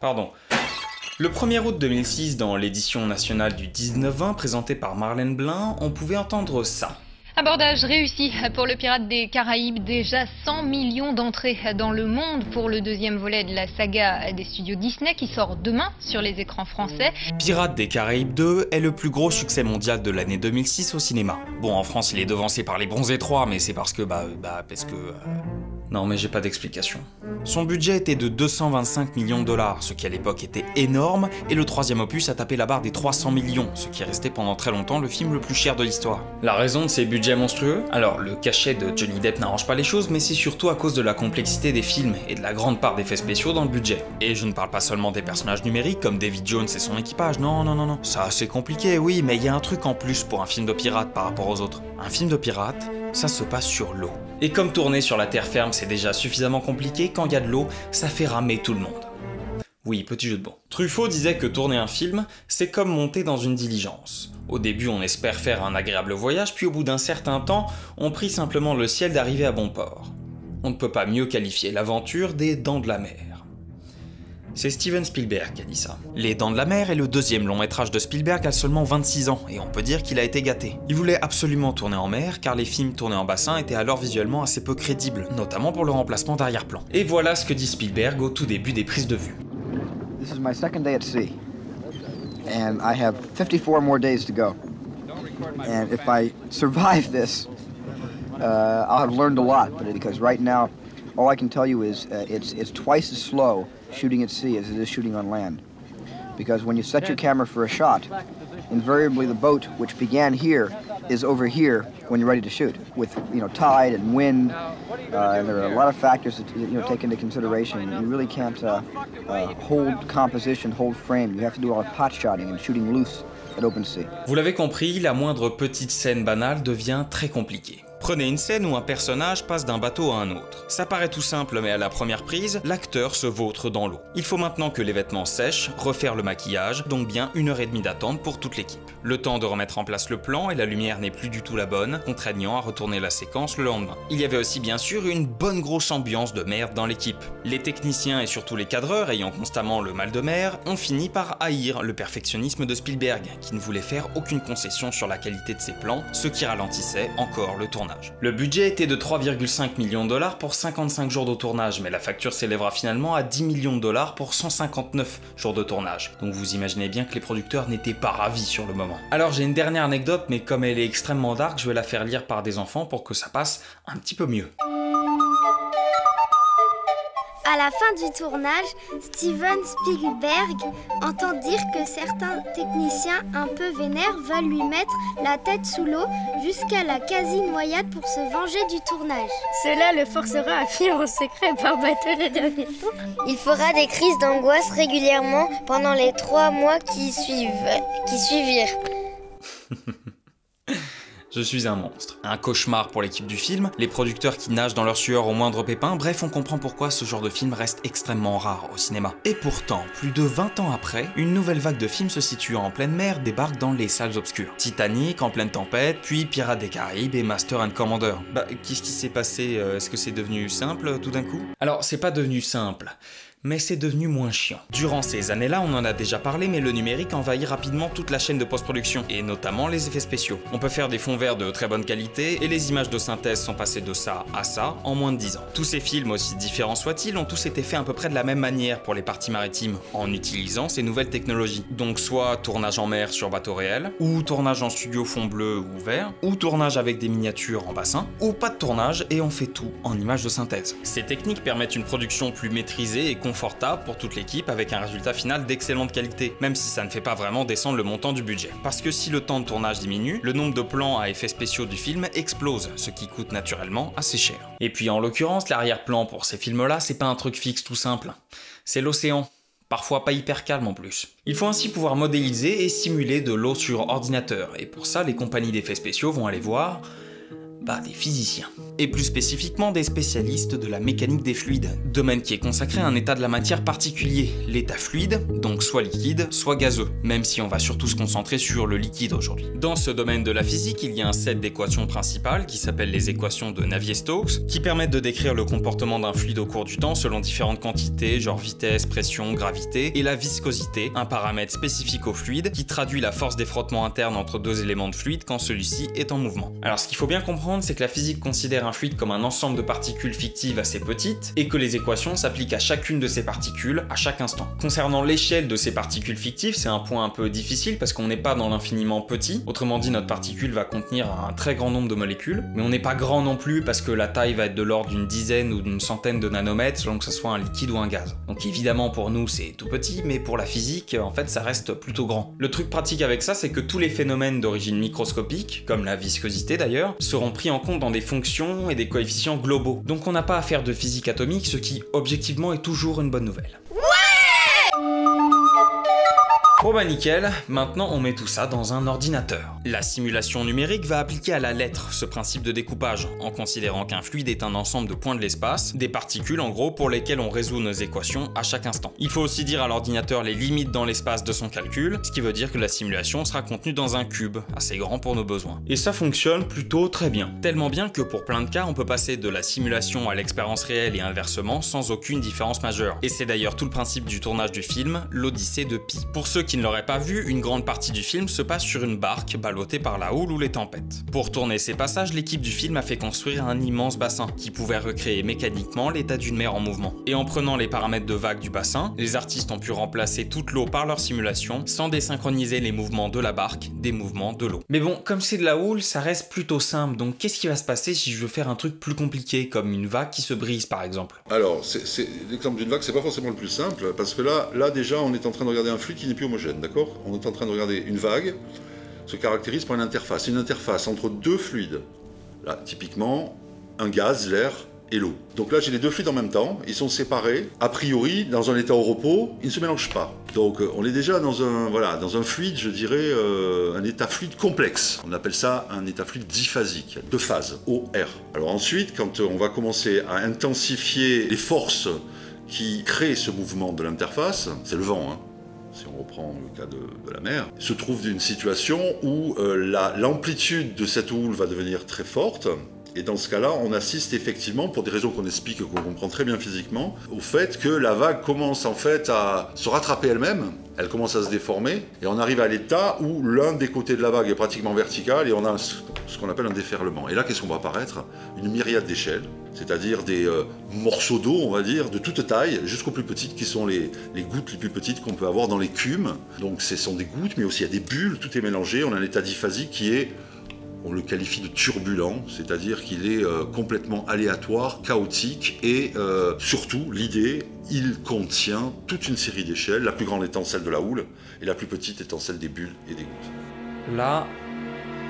Pardon. Le 1er août 2006, dans l'édition nationale du 19-20 présentée par Marlène Blain, on pouvait entendre ça. Abordage réussi pour le pirate des Caraïbes, déjà 100 millions d'entrées dans le monde pour le deuxième volet de la saga des studios Disney qui sort demain sur les écrans français. Pirates des Caraïbes 2 est le plus gros succès mondial de l'année 2006 au cinéma. Bon, en France, il est devancé par Les Bronzés 3, mais c'est parce que Non mais j'ai pas d'explication. Son budget était de 225 millions de dollars, ce qui à l'époque était énorme, et le troisième opus a tapé la barre des 300 millions, ce qui est resté pendant très longtemps le film le plus cher de l'histoire. La raison de ces budgets monstrueux? Alors, le cachet de Johnny Depp n'arrange pas les choses, mais c'est surtout à cause de la complexité des films et de la grande part d'effets spéciaux dans le budget. Et je ne parle pas seulement des personnages numériques comme David Jones et son équipage, non. Ça c'est compliqué, oui, mais il y a un truc en plus pour un film de pirate par rapport aux autres. Un film de pirate, ça se passe sur l'eau. Et comme tourner sur la terre ferme c'est déjà suffisamment compliqué, quand il y a de l'eau, ça fait ramer tout le monde. Oui, petit jeu de mots. Truffaut disait que tourner un film, c'est comme monter dans une diligence. Au début, on espère faire un agréable voyage, puis au bout d'un certain temps, on prie simplement le ciel d'arriver à bon port. On ne peut pas mieux qualifier l'aventure des Dents de la mer. C'est Steven Spielberg qui a dit ça. Les Dents de la mer est le deuxième long métrage de Spielberg à seulement 26 ans, et on peut dire qu'il a été gâté. Il voulait absolument tourner en mer, car les films tournés en bassin étaient alors visuellement assez peu crédibles, notamment pour le remplacement d'arrière-plan. Et voilà ce que dit Spielberg au tout début des prises de vue. This is my second day at sea, and I have 54 more days to go. And if I survive this, I'll have learned a lot, because right now, all I can tell you is it's twice as slow shooting at sea as it is shooting on land. Because when you set your camera for a shot, invariably the boat, which began here, is over here when you're ready to shoot. With, tide and wind, and there are a lot of factors that take into consideration. You really can't hold composition, hold frame. You have to do all the pot shotting and shooting loose at open sea. Vous l'avez compris, la moindre petite scène banale devient très compliquée. Prenez une scène où un personnage passe d'un bateau à un autre. Ça paraît tout simple, mais à la première prise, l'acteur se vautre dans l'eau. Il faut maintenant que les vêtements sèchent, refaire le maquillage, donc bien 1h30 d'attente pour toute l'équipe. Le temps de remettre en place le plan et la lumière n'est plus du tout la bonne, contraignant à retourner la séquence le lendemain. Il y avait aussi bien sûr une bonne grosse ambiance de merde dans l'équipe. Les techniciens et surtout les cadreurs, ayant constamment le mal de mer, ont fini par haïr le perfectionnisme de Spielberg, qui ne voulait faire aucune concession sur la qualité de ses plans, ce qui ralentissait encore le tournage. Le budget était de 3,5 millions de dollars pour 55 jours de tournage, mais la facture s'élèvera finalement à 10 millions de dollars pour 159 jours de tournage. Donc vous imaginez bien que les producteurs n'étaient pas ravis sur le moment. Alors j'ai une dernière anecdote, mais comme elle est extrêmement dark, je vais la faire lire par des enfants pour que ça passe un petit peu mieux. À la fin du tournage, Steven Spielberg entend dire que certains techniciens un peu vénères veulent lui mettre la tête sous l'eau jusqu'à la quasi-noyade pour se venger du tournage. Cela le forcera à fuir en secret par bateau de Navier-Stokes. Il fera des crises d'angoisse régulièrement pendant les 3 mois qui suivirent. Je suis un monstre. Un cauchemar pour l'équipe du film, les producteurs qui nagent dans leur sueur au moindre pépin, bref, on comprend pourquoi ce genre de film reste extrêmement rare au cinéma. Et pourtant, plus de 20 ans après, une nouvelle vague de films se situant en pleine mer débarque dans les salles obscures. Titanic, En pleine tempête, puis Pirates des Caraïbes et Master and Commander. Bah, qu'est-ce qui s'est passé? Est-ce que c'est devenu simple tout d'un coup? Alors, c'est pas devenu simple. Mais c'est devenu moins chiant. Durant ces années-là, on en a déjà parlé, mais le numérique envahit rapidement toute la chaîne de post-production, et notamment les effets spéciaux. On peut faire des fonds verts de très bonne qualité, et les images de synthèse sont passées de ça à ça en moins de 10 ans. Tous ces films, aussi différents soient-ils, ont tous été faits à peu près de la même manière pour les parties maritimes, en utilisant ces nouvelles technologies. Donc soit tournage en mer sur bateau réel, ou tournage en studio fond bleu ou vert, ou tournage avec des miniatures en bassin, ou pas de tournage, et on fait tout en images de synthèse. Ces techniques permettent une production plus maîtrisée et confortable pour toute l'équipe avec un résultat final d'excellente qualité, même si ça ne fait pas vraiment descendre le montant du budget. Parce que si le temps de tournage diminue, le nombre de plans à effets spéciaux du film explose, ce qui coûte naturellement assez cher. Et puis en l'occurrence, l'arrière-plan pour ces films-là, c'est pas un truc fixe tout simple. C'est l'océan. Parfois pas hyper calme en plus. Il faut ainsi pouvoir modéliser et simuler de l'eau sur ordinateur, et pour ça, les compagnies d'effets spéciaux vont aller voir par des physiciens. Et plus spécifiquement des spécialistes de la mécanique des fluides, domaine qui est consacré à un état de la matière particulier, l'état fluide, donc soit liquide, soit gazeux, même si on va surtout se concentrer sur le liquide aujourd'hui. Dans ce domaine de la physique, il y a un set d'équations principales qui s'appellent les équations de Navier-Stokes, qui permettent de décrire le comportement d'un fluide au cours du temps selon différentes quantités, genre vitesse, pression, gravité, et la viscosité, un paramètre spécifique au fluide qui traduit la force des frottements internes entre deux éléments de fluide quand celui-ci est en mouvement. Alors ce qu'il faut bien comprendre, c'est que la physique considère un fluide comme un ensemble de particules fictives assez petites, et que les équations s'appliquent à chacune de ces particules à chaque instant. Concernant l'échelle de ces particules fictives, c'est un point un peu difficile parce qu'on n'est pas dans l'infiniment petit, autrement dit notre particule va contenir un très grand nombre de molécules, mais on n'est pas grand non plus parce que la taille va être de l'ordre d'une dizaine ou d'une centaine de nanomètres selon que ce soit un liquide ou un gaz. Donc évidemment pour nous c'est tout petit, mais pour la physique en fait ça reste plutôt grand. Le truc pratique avec ça, c'est que tous les phénomènes d'origine microscopique, comme la viscosité d'ailleurs, seront pris en compte dans des fonctions et des coefficients globaux. Donc on n'a pas à faire de physique atomique, ce qui objectivement est toujours une bonne nouvelle. Bon bah nickel, maintenant on met tout ça dans un ordinateur. La simulation numérique va appliquer à la lettre ce principe de découpage, en considérant qu'un fluide est un ensemble de points de l'espace, des particules en gros pour lesquelles on résout nos équations à chaque instant. Il faut aussi dire à l'ordinateur les limites dans l'espace de son calcul, ce qui veut dire que la simulation sera contenue dans un cube, assez grand pour nos besoins. Et ça fonctionne plutôt très bien. Tellement bien que pour plein de cas, on peut passer de la simulation à l'expérience réelle et inversement sans aucune différence majeure. Et c'est d'ailleurs tout le principe du tournage du film, L'Odyssée de Pi. Pour ceux qui ne l'auraient pas vu, une grande partie du film se passe sur une barque ballottée par la houle ou les tempêtes. Pour tourner ces passages, l'équipe du film a fait construire un immense bassin qui pouvait recréer mécaniquement l'état d'une mer en mouvement. Et en prenant les paramètres de vague du bassin, les artistes ont pu remplacer toute l'eau par leur simulation sans désynchroniser les mouvements de la barque des mouvements de l'eau. Mais bon, comme c'est de la houle, ça reste plutôt simple, donc qu'est-ce qui va se passer si je veux faire un truc plus compliqué, comme une vague qui se brise par exemple? Alors, l'exemple d'une vague, c'est pas forcément le plus simple, parce que là déjà, on est en train de regarder un flux qui n'est plus homogène, d'accord? On est en train de regarder une vague, se caractérise par une interface entre deux fluides. Là, typiquement, un gaz, l'air et l'eau. Donc là, j'ai les deux fluides en même temps, ils sont séparés, a priori, dans un état au repos, ils ne se mélangent pas. Donc on est déjà dans un fluide, je dirais, un état fluide complexe. On appelle ça un état fluide diphasique, deux phases, O, R. Alors ensuite, quand on va commencer à intensifier les forces qui créent ce mouvement de l'interface, c'est le vent, hein, si on reprend le cas de la mer, se trouve d'une situation où l'amplitude de cette houle va devenir très forte, et dans ce cas-là, on assiste effectivement, pour des raisons qu'on explique et qu'on comprend très bien physiquement, au fait que la vague commence en fait à se rattraper elle-même, elle commence à se déformer, et on arrive à l'état où l'un des côtés de la vague est pratiquement vertical, et on a ce qu'on appelle un déferlement. Et là, qu'est-ce qu'on va apparaître? Une myriade d'échelles, c'est-à-dire des morceaux d'eau, on va dire, de toute taille, jusqu'aux plus petites, qui sont les gouttes les plus petites qu'on peut avoir dans l'écume. Donc ce sont des gouttes, mais aussi il y a des bulles, tout est mélangé, on a un état diphasique qui est... on le qualifie de turbulent, c'est-à-dire qu'il est complètement aléatoire, chaotique, et surtout, l'idée, il contient toute une série d'échelles, la plus grande étant celle de la houle, et la plus petite étant celle des bulles et des gouttes. Là,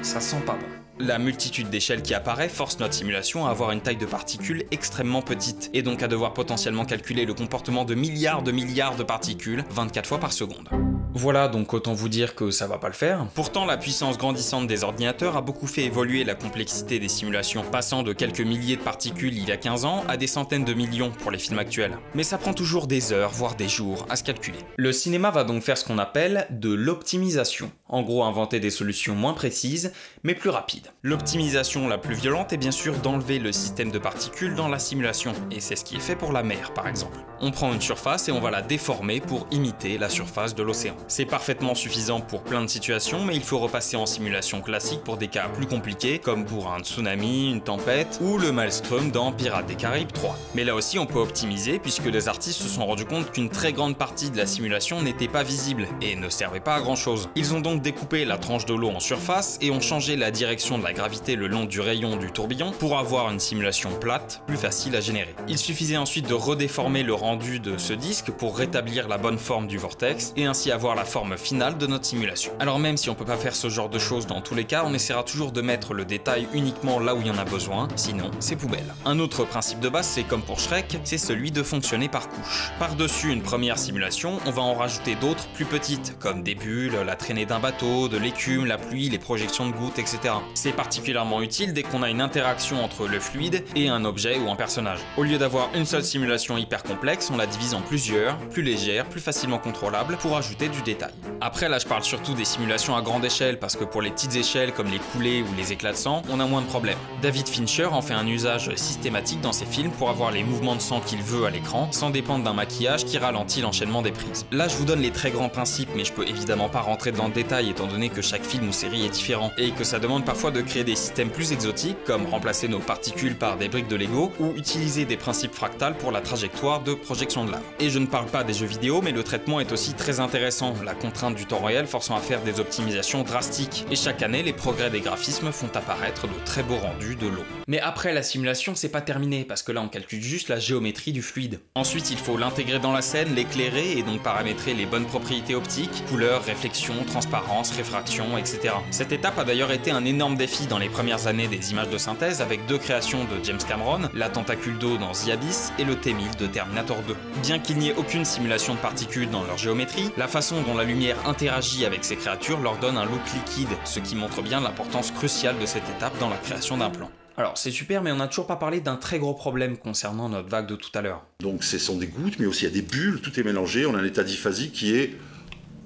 ça sent pas bon. La multitude d'échelles qui apparaît force notre simulation à avoir une taille de particules extrêmement petite, et donc à devoir potentiellement calculer le comportement de milliards de particules 24 fois par seconde. Voilà, donc autant vous dire que ça va pas le faire. Pourtant, la puissance grandissante des ordinateurs a beaucoup fait évoluer la complexité des simulations, passant de quelques milliers de particules il y a 15 ans à des centaines de millions pour les films actuels. Mais ça prend toujours des heures, voire des jours à se calculer. Le cinéma va donc faire ce qu'on appelle de l'optimisation. En gros, inventer des solutions moins précises, mais plus rapides. L'optimisation la plus violente est bien sûr d'enlever le système de particules dans la simulation, et c'est ce qui est fait pour la mer par exemple. On prend une surface et on va la déformer pour imiter la surface de l'océan. C'est parfaitement suffisant pour plein de situations, mais il faut repasser en simulation classique pour des cas plus compliqués, comme pour un tsunami, une tempête, ou le maelstrom dans Pirates des Caraïbes 3. Mais là aussi on peut optimiser, puisque les artistes se sont rendus compte qu'une très grande partie de la simulation n'était pas visible, et ne servait pas à grand chose. Ils ont donc découpé la tranche de l'eau en surface, et ont changé la direction de la gravité le long du rayon du tourbillon pour avoir une simulation plate, plus facile à générer. Il suffisait ensuite de redéformer le rendu de ce disque pour rétablir la bonne forme du vortex, et ainsi avoir la forme finale de notre simulation. Alors même si on peut pas faire ce genre de choses dans tous les cas, on essaiera toujours de mettre le détail uniquement là où il y en a besoin, sinon c'est poubelle. Un autre principe de base, c'est comme pour Shrek, c'est celui de fonctionner par couches. Par-dessus une première simulation, on va en rajouter d'autres plus petites, comme des bulles, la traînée d'un bateau, bateau, de l'écume, la pluie, les projections de gouttes, etc. C'est particulièrement utile dès qu'on a une interaction entre le fluide et un objet ou un personnage. Au lieu d'avoir une seule simulation hyper complexe, on la divise en plusieurs, plus légères, plus facilement contrôlables, pour ajouter du détail. Après là je parle surtout des simulations à grande échelle, parce que pour les petites échelles comme les coulées ou les éclats de sang, on a moins de problèmes. David Fincher en fait un usage systématique dans ses films pour avoir les mouvements de sang qu'il veut à l'écran, sans dépendre d'un maquillage qui ralentit l'enchaînement des prises. Là je vous donne les très grands principes, mais je peux évidemment pas rentrer dans le détail étant donné que chaque film ou série est différent, et que ça demande parfois de créer des systèmes plus exotiques, comme remplacer nos particules par des briques de Lego, ou utiliser des principes fractales pour la trajectoire de projection de l'art. Et je ne parle pas des jeux vidéo, mais le traitement est aussi très intéressant, la contrainte du temps réel forçant à faire des optimisations drastiques, et chaque année les progrès des graphismes font apparaître de très beaux rendus de l'eau. Mais après la simulation c'est pas terminé, parce que là on calcule juste la géométrie du fluide. Ensuite il faut l'intégrer dans la scène, l'éclairer et donc paramétrer les bonnes propriétés optiques, couleurs, réflexion, transparence, réfraction, etc. Cette étape a d'ailleurs été un énorme défi dans les premières années des images de synthèse avec deux créations de James Cameron, la tentacule d'eau dans The Abyss et le T-1000 de Terminator 2. Bien qu'il n'y ait aucune simulation de particules dans leur géométrie, la façon dont la lumière interagit avec ces créatures leur donne un look liquide, ce qui montre bien l'importance cruciale de cette étape dans la création d'un plan. Alors c'est super, mais on n'a toujours pas parlé d'un très gros problème concernant notre vague de tout à l'heure. Donc ce sont des gouttes, mais aussi il y a des bulles, tout est mélangé, on a un état dyphasique qui est,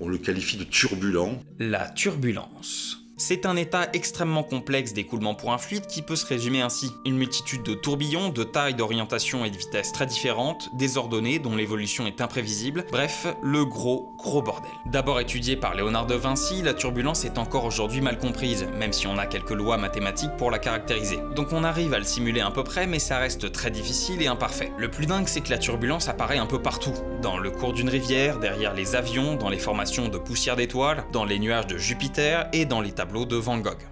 on le qualifie de turbulent. La turbulence. C'est un état extrêmement complexe d'écoulement pour un fluide qui peut se résumer ainsi. Une multitude de tourbillons, de tailles, d'orientation et de vitesses très différentes, désordonnées, dont l'évolution est imprévisible, bref, le gros bordel. D'abord étudiée par Léonard de Vinci, la turbulence est encore aujourd'hui mal comprise, même si on a quelques lois mathématiques pour la caractériser. Donc on arrive à le simuler à peu près, mais ça reste très difficile et imparfait. Le plus dingue c'est que la turbulence apparaît un peu partout, dans le cours d'une rivière, derrière les avions, dans les formations de poussière d'étoiles, dans les nuages de Jupiter et dans les tableaux de Van Gogh.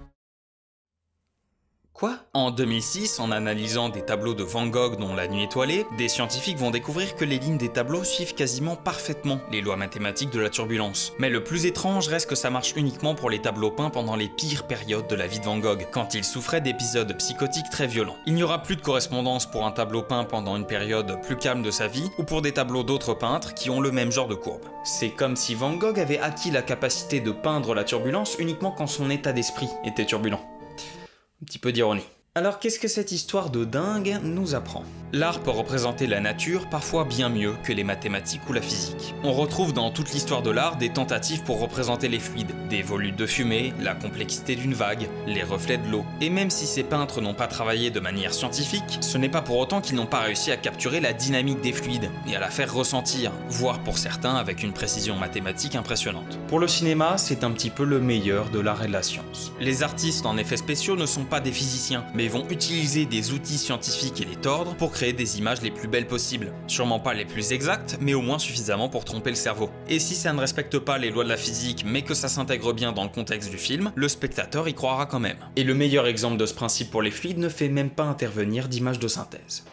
Quoi ? En 2006, en analysant des tableaux de Van Gogh dont La Nuit étoilée, des scientifiques vont découvrir que les lignes des tableaux suivent quasiment parfaitement les lois mathématiques de la turbulence. Mais le plus étrange reste que ça marche uniquement pour les tableaux peints pendant les pires périodes de la vie de Van Gogh, quand il souffrait d'épisodes psychotiques très violents. Il n'y aura plus de correspondance pour un tableau peint pendant une période plus calme de sa vie, ou pour des tableaux d'autres peintres qui ont le même genre de courbe. C'est comme si Van Gogh avait acquis la capacité de peindre la turbulence uniquement quand son état d'esprit était turbulent. Un petit peu d'ironie. Alors qu'est-ce que cette histoire de dingue nous apprend? L'art peut représenter la nature parfois bien mieux que les mathématiques ou la physique. On retrouve dans toute l'histoire de l'art des tentatives pour représenter les fluides, des volutes de fumée, la complexité d'une vague, les reflets de l'eau. Et même si ces peintres n'ont pas travaillé de manière scientifique, ce n'est pas pour autant qu'ils n'ont pas réussi à capturer la dynamique des fluides et à la faire ressentir, voire pour certains avec une précision mathématique impressionnante. Pour le cinéma, c'est un petit peu le meilleur de l'art et de la science. Les artistes en effets spéciaux ne sont pas des physiciens, mais vont utiliser des outils scientifiques et les tordre pour créer des images les plus belles possibles. Sûrement pas les plus exactes, mais au moins suffisamment pour tromper le cerveau. Et si ça ne respecte pas les lois de la physique, mais que ça s'intègre bien dans le contexte du film, le spectateur y croira quand même. Et le meilleur exemple de ce principe pour les fluides ne fait même pas intervenir d'images de synthèse.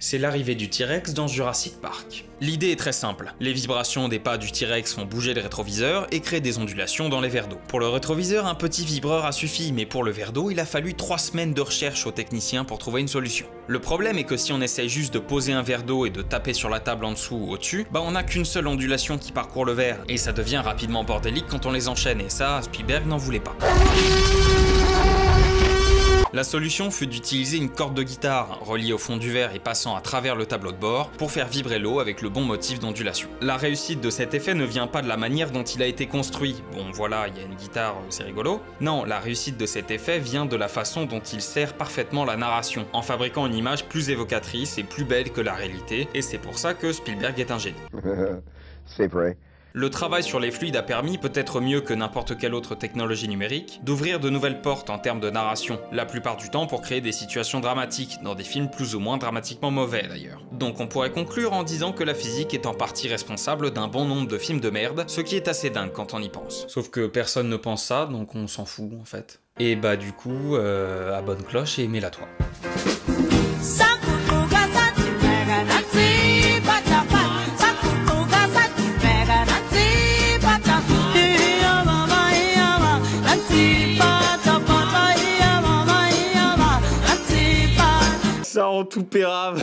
C'est l'arrivée du T-Rex dans Jurassic Park. L'idée est très simple, les vibrations des pas du T-Rex font bouger le rétroviseur et créent des ondulations dans les verres d'eau. Pour le rétroviseur, un petit vibreur a suffi, mais pour le verre d'eau, il a fallu 3 semaines de recherche aux techniciens pour trouver une solution. Le problème est que si on essaye juste de poser un verre d'eau et de taper sur la table en dessous ou au-dessus, bah on n'a qu'une seule ondulation qui parcourt le verre, et ça devient rapidement bordélique quand on les enchaîne, et ça, Spielberg n'en voulait pas. La solution fut d'utiliser une corde de guitare, reliée au fond du verre et passant à travers le tableau de bord, pour faire vibrer l'eau avec le bon motif d'ondulation. La réussite de cet effet ne vient pas de la manière dont il a été construit. Bon voilà, il y a une guitare, c'est rigolo. Non, la réussite de cet effet vient de la façon dont il sert parfaitement la narration, en fabriquant une image plus évocatrice et plus belle que la réalité, et c'est pour ça que Spielberg est un génie. C'est vrai. Le travail sur les fluides a permis, peut-être mieux que n'importe quelle autre technologie numérique, d'ouvrir de nouvelles portes en termes de narration, la plupart du temps pour créer des situations dramatiques, dans des films plus ou moins dramatiquement mauvais d'ailleurs. Donc on pourrait conclure en disant que la physique est en partie responsable d'un bon nombre de films de merde, ce qui est assez dingue quand on y pense. Sauf que personne ne pense ça, donc on s'en fout en fait. Et bah du coup, abonne cloche et mets-la toi. Bye. parents tout pérave.